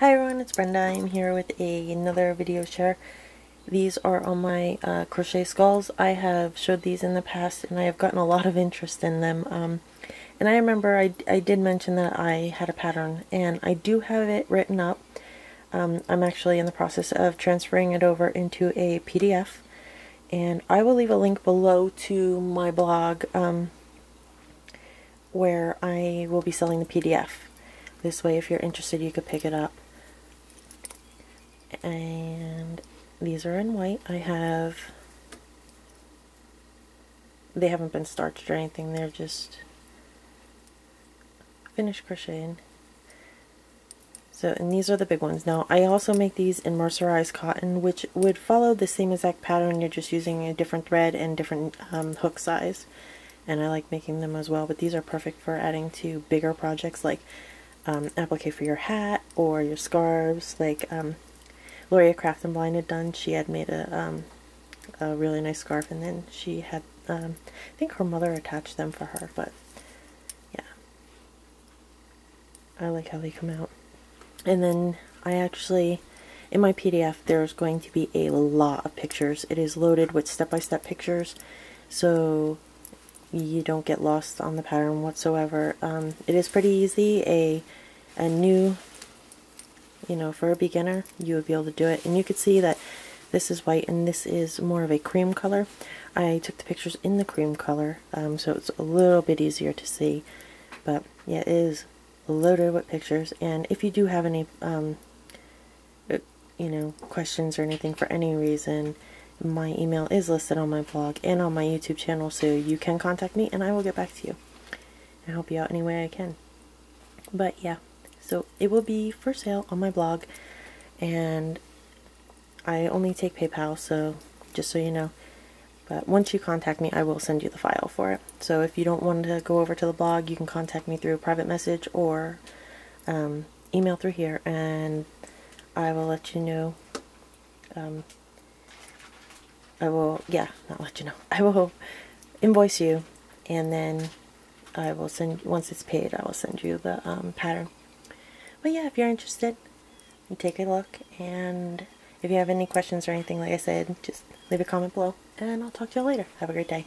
Hi everyone, it's Brenda. I'm here with another video share. These are all my crochet skulls. I have showed these in the past and I have gotten a lot of interest in them. And I remember I did mention that I had a pattern and I do have it written up. I'm actually in the process of transferring it over into a PDF, and I will leave a link below to my blog where I will be selling the PDF. This way, if you're interested, you could pick it up. And these are in white. They haven't been starched or anything, they're just finished crocheting. And these are the big ones. Now, I also make these in mercerized cotton, which would follow the same exact pattern, you're just using a different thread and different hook size. And I like making them as well, but these are perfect for adding to bigger projects like applique for your hat or your scarves. Like Loria Craft and Blind had done, she had made a really nice scarf, and then she had I think her mother attached them for her, but yeah, I like how they come out. And then I actually, in my PDF, there's going to be a lot of pictures. It is loaded with step-by-step pictures, so you don't get lost on the pattern whatsoever. It is pretty easy. A new, you know, for a beginner, you would be able to do it. And you could see that this is white and this is more of a cream color. I took the pictures in the cream color, so it's a little bit easier to see. But yeah, it is loaded with pictures. And if you do have any, you know, questions or anything for any reason, my email is listed on my blog and on my YouTube channel, so you can contact me and I will get back to you and help you out any way I can. But yeah, so it will be for sale on my blog, and I only take PayPal, so just so you know. But once you contact me, I will send you the file for it. So if you don't want to go over to the blog, you can contact me through a private message or email through here, and I will let you know. I will invoice you, and then I will send, once it's paid, I will send you the pattern. But yeah, if you're interested, you take a look, and if you have any questions or anything, like I said, just leave a comment below, and I'll talk to you later. Have a great day.